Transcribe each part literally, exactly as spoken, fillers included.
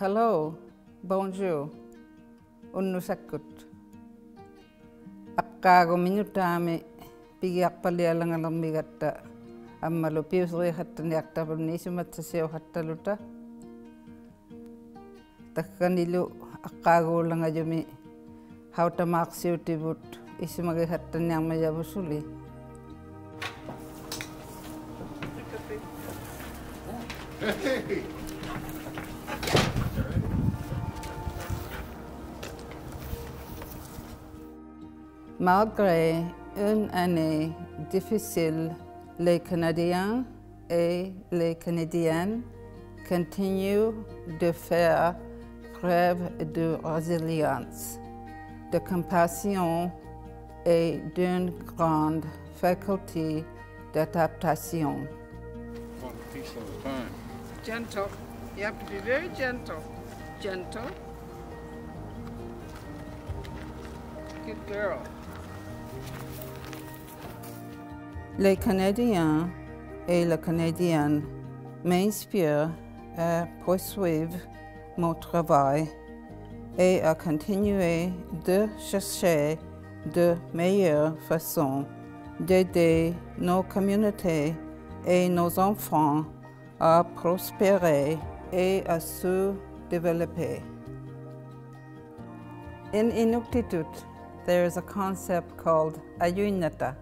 Hello, bonjour, unnusakut. Apkago minutami pigiak palialangalam bigatta. Ammalo piusri hatan yakta pamnisumat saseo hattaluta. Takkanilu apkago langajumi hautamak siutibut isimagi hatan yang majabusuli. Hey! Malgré une année difficile, les Canadiens et les Canadiennes continuent de faire preuve de résilience, de compassion et d'une grande faculté d'adaptation. One piece at a time. Gentle. You have to be very gentle. Gentle. Good girl. Les Canadiens et les Canadiennes m'inspirent à poursuivre mon travail et à continuer de chercher de meilleures façons d'aider nos communautés et nos enfants à prospérer et à se développer. In Inuktitut, there is a concept called ayunnata.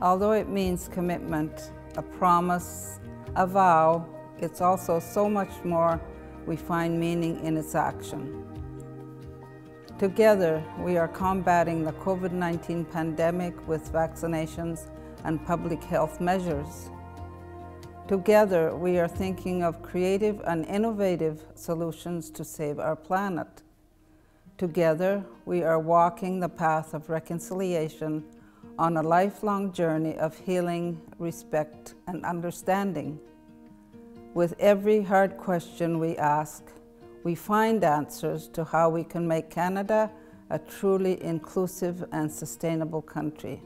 Although it means commitment, a promise, a vow, it's also so much more we find meaning in its action. Together, we are combating the COVID nineteen pandemic with vaccinations and public health measures. Together, we are thinking of creative and innovative solutions to save our planet. Together, we are walking the path of reconciliation on a lifelong journey of healing, respect, and understanding. With every hard question we ask, we find answers to how we can make Canada a truly inclusive and sustainable country.